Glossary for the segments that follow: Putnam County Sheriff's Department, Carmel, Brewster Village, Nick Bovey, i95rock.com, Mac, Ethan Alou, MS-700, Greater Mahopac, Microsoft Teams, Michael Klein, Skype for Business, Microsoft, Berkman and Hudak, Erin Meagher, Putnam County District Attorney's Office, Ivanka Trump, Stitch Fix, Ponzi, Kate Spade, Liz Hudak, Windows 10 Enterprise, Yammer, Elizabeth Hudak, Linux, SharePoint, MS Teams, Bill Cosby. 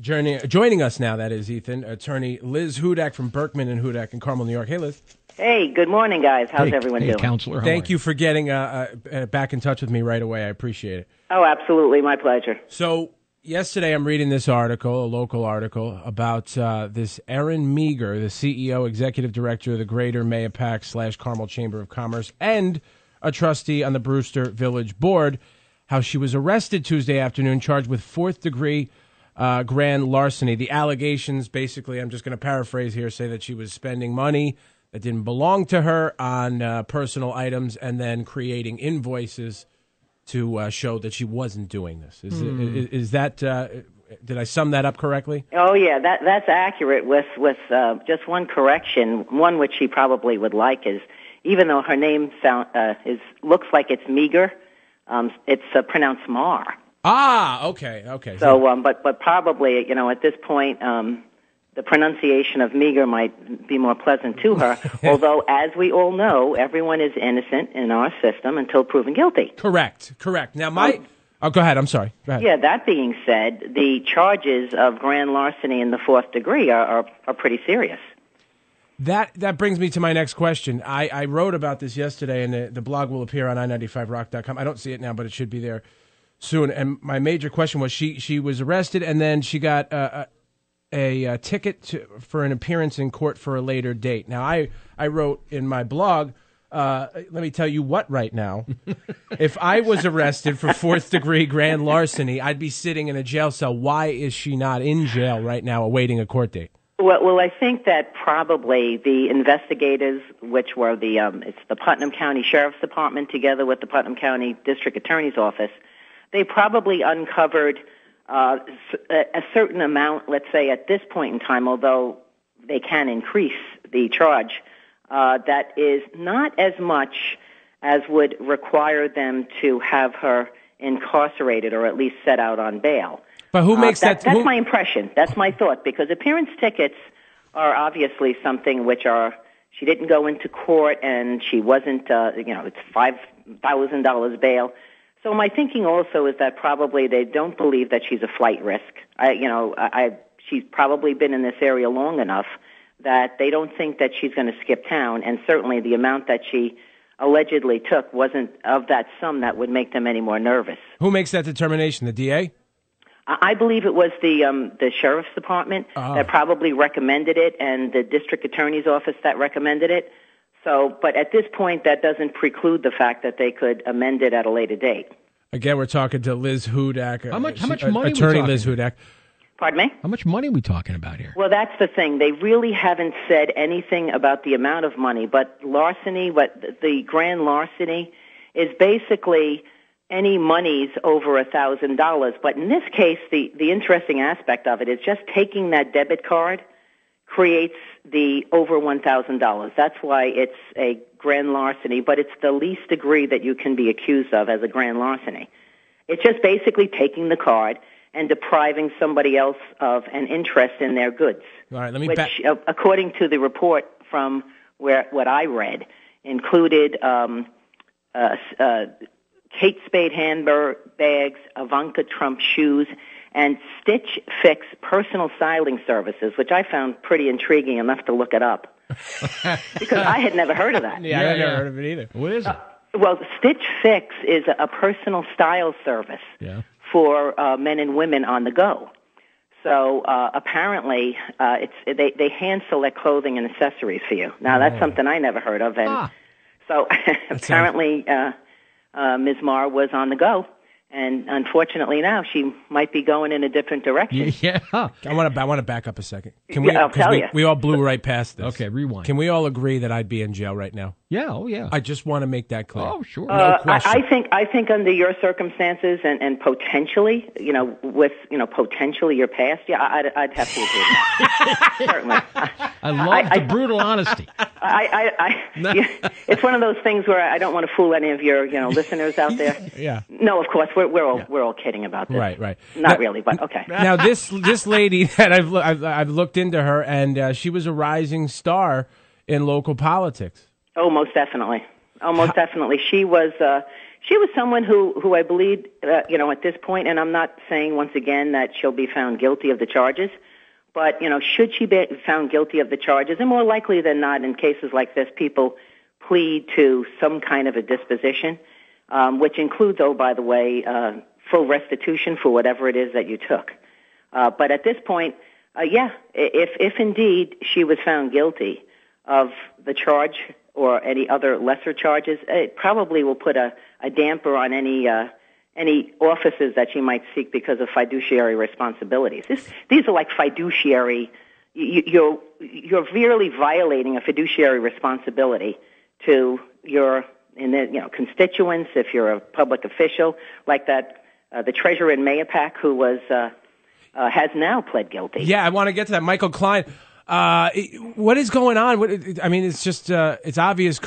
Joining us now, that is, Ethan, attorney Liz Hudak from Berkman and Hudak in Carmel, New York. Hey, Liz. Hey, good morning, guys. How's everyone doing? Counselor, thank you for getting back in touch with me right away. I appreciate it. Oh, absolutely. My pleasure. So yesterday I'm reading this article, a local article, about this Erin Meagher, the CEO, executive director of the Greater Mahopac / Carmel Chamber of Commerce and a trustee on the Brewster Village Board, how she was arrested Tuesday afternoon, charged with fourth-degree grand larceny. The allegations, basically, I'm just going to paraphrase here, say that she was spending money that didn't belong to her on personal items and then creating invoices to show that she wasn't doing this. Is that did I sum that up correctly? Oh, yeah, that's accurate with just one correction, one which she probably would like is, even though her name looks like it's Meagher, it's pronounced Mar. Ah, okay. So, but probably, you know, at this point, the pronunciation of Meagher might be more pleasant to her, although, as we all know, everyone is innocent in our system until proven guilty. Correct. Now, go ahead. I'm sorry. Go ahead. Yeah, that being said, the charges of grand larceny in the fourth degree are pretty serious. That brings me to my next question. I wrote about this yesterday, and the blog will appear on i95rock.com. I don't see it now, but it should be there soon. And my major question was she was arrested, and then she got a ticket for an appearance in court for a later date. Now, I wrote in my blog, let me tell you what right now, if I was arrested for fourth-degree grand larceny, I'd be sitting in a jail cell. Why is she not in jail right now awaiting a court date? Well, I think that probably the investigators, which were it's the Putnam County Sheriff's Department together with the Putnam County District Attorney's Office, they probably uncovered a certain amount, let's say at this point in time, although they can increase the charge, that is not as much as would require them to have her incarcerated or at least set out on bail. But who makes that's my impression. That's my thought, because appearance tickets are obviously something which are, she didn't go into court and she wasn't, it's $5,000 bail. So my thinking also is that probably they don't believe that she's a flight risk. She's probably been in this area long enough that they don't think that she's going to skip town, and certainly the amount that she allegedly took wasn't of that sum that would make them any more nervous. Who makes that determination, the DA? I believe it was the Sheriff's Department that probably recommended it, and the District Attorney's Office that recommended it. So, but at this point, that doesn't preclude the fact that they could amend it at a later date. Again, we're talking to Liz Hudak. How much money? Attorney Liz Hudak. Pardon me? How much money are we talking about here? Well, that's the thing. They really haven't said anything about the amount of money, but larceny, the grand larceny is basically any monies over $1,000. But in this case, the interesting aspect of it is just taking that debit card creates the over $1,000. That's why it's a grand larceny, but it's the least degree that you can be accused of as a grand larceny. It's just basically taking the card and depriving somebody else of an interest in their goods. All right, according to the report from what I read, included Kate Spade handbags, Ivanka Trump shoes, and Stitch Fix personal styling services, which I found pretty intriguing enough to look it up because I had never heard of that. Yeah, I had never heard of it either. What is it? Well, Stitch Fix is a personal style service for men and women on the go. So apparently, they hand select clothing and accessories for you. Now that's something I never heard of, and so apparently. Ms. Marr was on the go, and unfortunately now she might be going in a different direction. Yeah. I want to back up a second. Can we? I'll tell you. We all blew right past this. Okay, rewind. Can we all agree that I'd be in jail right now? Yeah, oh yeah. I just want to make that clear. Oh, sure. No question. I think under your circumstances and potentially, potentially your past, yeah, I'd have to agree. Certainly. I love the brutal honesty. Yeah, it's one of those things where I don't want to fool any of your, listeners out there. Yeah. No, of course we're all kidding about this. Right. Not really, but okay. Now this lady that I've looked into her, and she was a rising star in local politics. Oh, most definitely. She was She was someone who I believe, at this point, and I'm not saying once again that she'll be found guilty of the charges, but, should she be found guilty of the charges, and more likely than not in cases like this, people plead to some kind of a disposition, which includes, oh, by the way, full restitution for whatever it is that you took. But at this point, if indeed she was found guilty of the charge or any other lesser charges, it probably will put a damper on any offices that she might seek because of fiduciary responsibilities. These are like fiduciary. You're merely violating a fiduciary responsibility to your constituents. If you're a public official, like that, the treasurer in Mahopac who was has now pled guilty. Yeah, I want to get to that, Michael Klein. What is going on? It's just it's obvious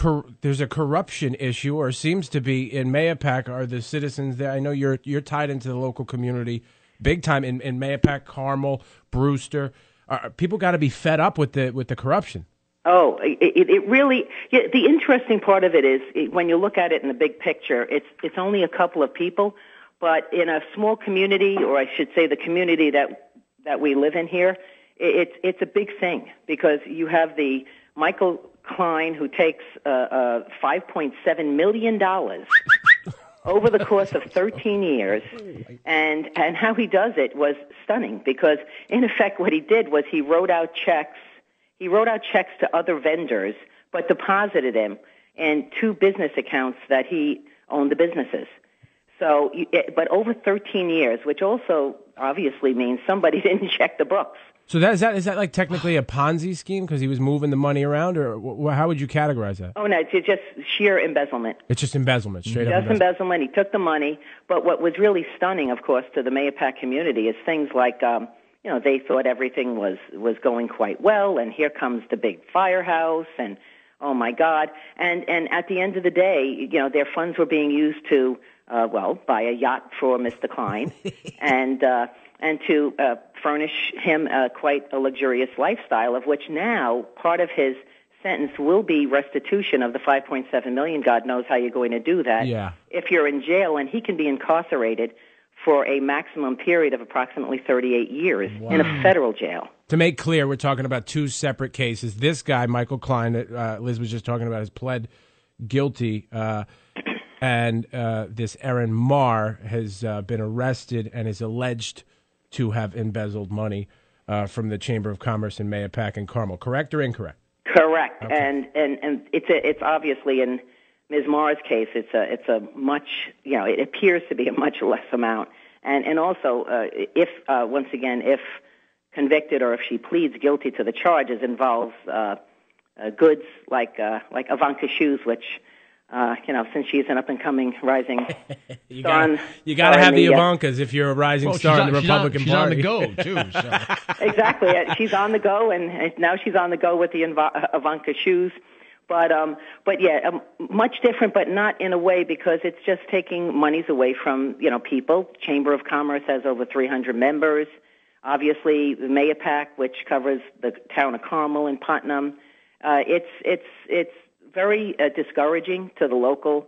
there's a corruption issue, or seems to be, in Mahopac. Are the citizens there? I know you're tied into the local community big time in Mahopac, Carmel, Brewster. People got to be fed up with the corruption. Oh, it really. Yeah, the interesting part of it is when you look at it in the big picture, it's only a couple of people, but in a small community, or I should say, the community that we live in here. It's a big thing because you have the Michael Klein who takes $5.7 million over the course of 13 years, and how he does it was stunning because in effect what he did was he wrote out checks to other vendors but deposited them in two business accounts that he owned the businesses. So, but over 13 years, which also obviously means somebody didn't check the books. So is that like technically a Ponzi scheme because he was moving the money around, or how would you categorize that? Oh no, it's just sheer embezzlement. It's just embezzlement, straight up. Just embezzlement. He took the money, but what was really stunning, of course, to the Mahopac community is things like, they thought everything was going quite well, and here comes the big firehouse, and oh my God, and at the end of the day, their funds were being used to buy a yacht for Mr. Klein, and to furnish him quite a luxurious lifestyle, of which now part of his sentence will be restitution of the $5.7 million. God knows how you're going to do that. Yeah. If you're in jail, and he can be incarcerated for a maximum period of approximately 38 years in a federal jail. To make clear, we're talking about two separate cases. This guy, Michael Klein, that Liz was just talking about, has pled guilty. And this Erin Meagher has been arrested and is alleged to have embezzled money from the Chamber of Commerce in Mahopac and Carmel. Correct or incorrect? Correct. Okay. And it's obviously in Ms. Meagher's case, it's a much, it appears to be a much less amount. And also, if convicted or if she pleads guilty to the charges, involves goods like Ivanka shoes, which... since she's an up-and-coming rising star. You got to have the Ivankas if you're a rising star in the Republican Party. She's on the go, too. So. Exactly. She's on the go, and now she's on the go with the Ivanka shoes. But much different, but not in a way, because it's just taking monies away from, people. Chamber of Commerce has over 300 members. Obviously, the Mahopac, which covers the town of Carmel and Putnam. It's very discouraging to the local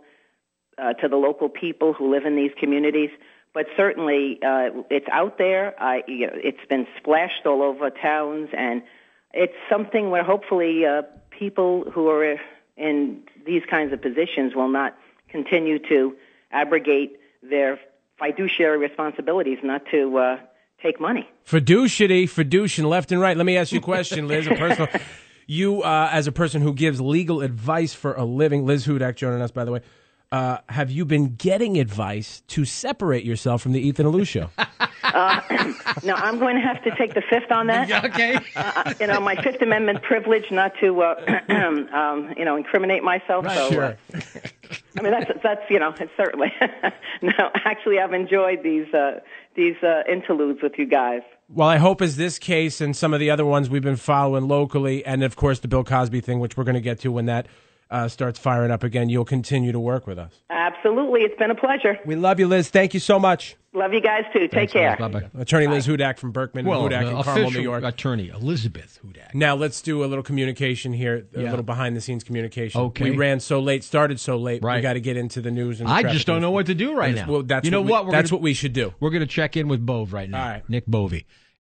people who live in these communities, but certainly it's out there. It's been splashed all over towns, and it's something where hopefully people who are in these kinds of positions will not continue to abrogate their fiduciary responsibilities, not to take money. Fiduciary, left and right. Let me ask you a question, Liz, a personal. You, as a person who gives legal advice for a living, Liz Hudak joining us, by the way, have you been getting advice to separate yourself from the Ethan Alou Show? No, I'm going to have to take the fifth on that. Okay. My Fifth Amendment privilege not to, incriminate myself. Right, so, sure. That's it's certainly. No, actually, I've enjoyed these interludes with you guys. Well, I hope as this case and some of the other ones we've been following locally, and of course the Bill Cosby thing, which we're going to get to when that starts firing up again, you'll continue to work with us. Absolutely. It's been a pleasure. We love you, Liz. Thank you so much. Love you guys, too. Thanks. Take care. Bye-bye. Attorney Liz Hudak from Berkman and Hudak in Carmel, New York. Attorney Elizabeth Hudak. Now, let's do a little communication here, a little behind-the-scenes communication. Okay. We ran so late, started so late, we got to get into the news. And the I just don't know what to do right now. Well, that's what we should do. We're going to check in with Bove right now, Nick Bovey.